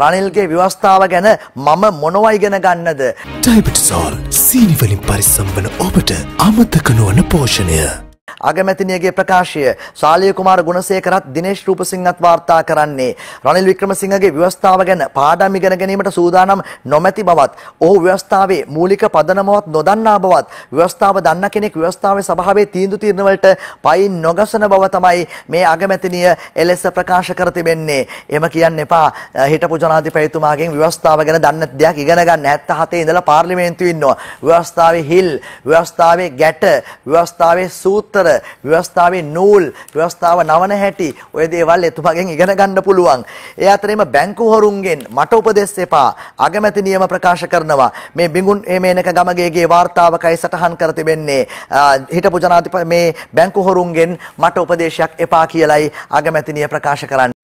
රනිල්ගේ ව්‍යවස්ථාව ගැන මම මොනවා ඉගෙන ගන්නද? ඩයබටිසෝල් සීනි වලින් පරිස්සම් වන ඔබට අමතක නොවන පෝෂණය. අගමැතිනියගේ ප්‍රකාශය සාලිය කුමාර ගුණසේකරත් දිනේෂ් රූපසිංහත් වාර්තා කරන්නේ රනිල් වික්‍රමසිංහගේ ව්‍යවස්ථාව ගැන පාඩම් ඉගෙන ගැනීමට සූදානම් නොමැති බවත්, ඔහු ව්‍යවස්ථාවේ මූලික පදනමවත් නොදන්නා බවත්, ව්‍යවස්ථාව දන්න කෙනෙක් ව්‍යවස්ථාවේ සභාවේ තීන්දුව తీරන වලට පයින් නොගසන බව තමයි මේ අගමැතිනිය එලෙස ප්‍රකාශ කර තිබෙන්නේ. එහෙම කියන්න එපා, හිටපු ජනාධිපතිතුමාගෙන් ව්‍යවස්ථාව ගැන දන්න දෙයක් ඉගෙන ගන්න. 77 ඉඳලා පාර්ලිමේන්තුවේ ඉන්නවා. ව්‍යවස්ථාවේ හිල්, ව්‍යවස්ථාවේ ගැට, ව්‍යවස්ථාවේ සූත්‍ර, ව්‍යවස්ථාවේ නූල්, ව්‍යවස්ථාව නවන හැටි, ඔය දේවල් එතුමාගෙන් ඉගෙන ගන්න පුළුවන්. ඒ අතරේම බැංකු හොරුන්ගෙන් මට උපදෙස් එපා, අගමැති නියම ප්‍රකාශ කරනවා. මේ බිඟුන් මේනක ගමගේගේ වාර්තාවකයි සටහන් කර තිබෙන්නේ. හිටපු ජනාධිපති මේ බැංකු හොරුන්ගෙන් මට උපදේශයක් එපා කියලයි අගමැතිනිය ප්‍රකාශ කරන්නේ.